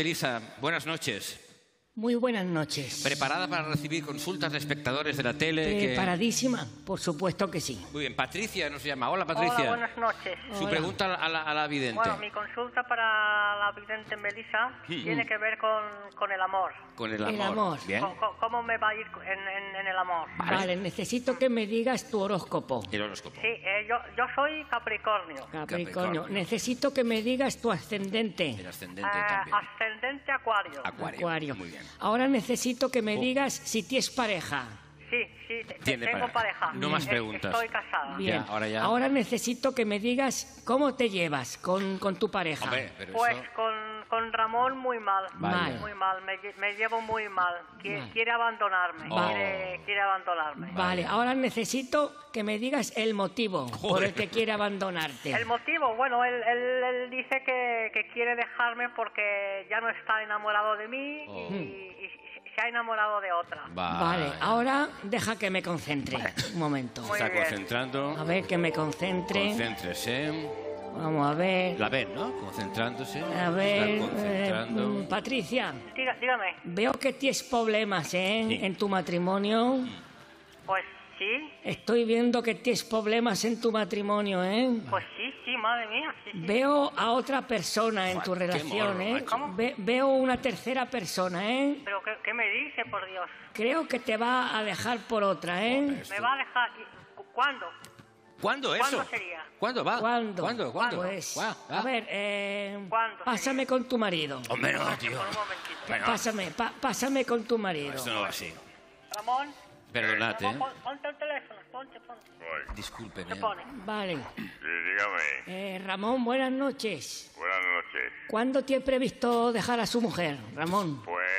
Melisa, buenas noches. Muy buenas noches. ¿Preparada para recibir consultas de espectadores de la tele? Preparadísima, por supuesto que sí. Muy bien, Patricia nos llama. Hola, Patricia. Hola, buenas noches. Su pregunta a la vidente. Bueno, mi consulta para la vidente Melisa tiene que ver con el amor. Con el amor. El amor. Bien. ¿Cómo me va a ir en el amor? Vale, necesito que me digas tu horóscopo. El horóscopo. Sí, yo soy Capricornio. Capricornio. Necesito que me digas tu ascendente. El ascendente también. Ascendente Acuario. Acuario. Muy bien. Ahora necesito que me digas si tienes pareja. Sí, sí, tengo pareja. No más preguntas. Estoy casada. Bien. Ahora necesito que me digas cómo te llevas con tu pareja. Hombre, pues eso... con Ramón muy mal. Vale. Muy mal. Me llevo muy mal. Quiere abandonarme. Vale. Quiere abandonarme. Vale. Ahora necesito que me digas el motivo por el que quiere abandonarte. El motivo, bueno, él dice que quiere dejarme porque ya no está enamorado de mí y se ha enamorado de otra. Vale, ahora deja que me concentre. Vale. Un momento. Se está concentrando. A ver, que me concentre. Concéntrese. Vamos a ver. La ven, ¿no? Concentrándose. A ver, Patricia. Dígame. Veo que tienes problemas, ¿eh? Sí. En tu matrimonio. Pues sí. Estoy viendo que tienes problemas en tu matrimonio, ¿eh? Pues sí, madre mía. Sí. Veo a otra persona en tu relación, morro, ¿eh? ¿Cómo? Veo una tercera persona, ¿eh? ¿Pero qué me dice, por Dios? Creo que te va a dejar por otra, ¿eh? Me va a dejar... ¿Cuándo? ¿Cuándo eso? ¿Cuándo sería? ¿Cuándo va? ¿Cuándo? Pues, a ver, pásame con tu marido. Hombre, no, tío. Pásame con tu marido. No, esto no va así. Ramón. Perdonate. Ramón, ponte el teléfono, ponte. Discúlpeme. Vale. Dígame. Ramón, buenas noches. Buenas noches. ¿Cuándo tiene previsto dejar a su mujer, Ramón? Pues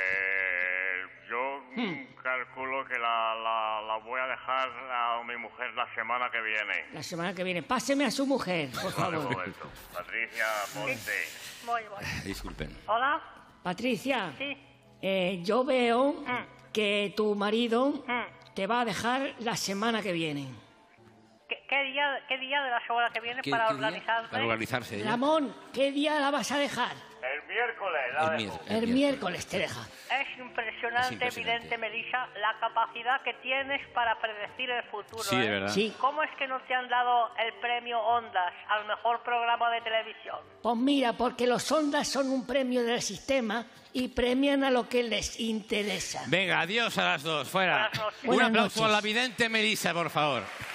yo calculo que la voy a dejar a mi mujer la semana que viene. La semana que viene. Páseme a su mujer, por favor. Patricia, ponte. Voy. Disculpen. Hola. Patricia. Sí. Yo veo que tu marido te va a dejar la semana que viene. ¿Qué día de la semana que viene para organizarse? Para organizarse. Ramón, ¿qué día la vas a dejar? El miércoles el miércoles te deja. Es impresionante, evidente, Melisa, la capacidad que tienes para predecir el futuro. Sí, de verdad. Sí. ¿Cómo es que no te han dado el premio Ondas al mejor programa de televisión? Pues mira, porque los Ondas son un premio del sistema y premian a lo que les interesa. Venga, adiós a las dos, fuera. Un aplauso a la vidente Melisa, por favor.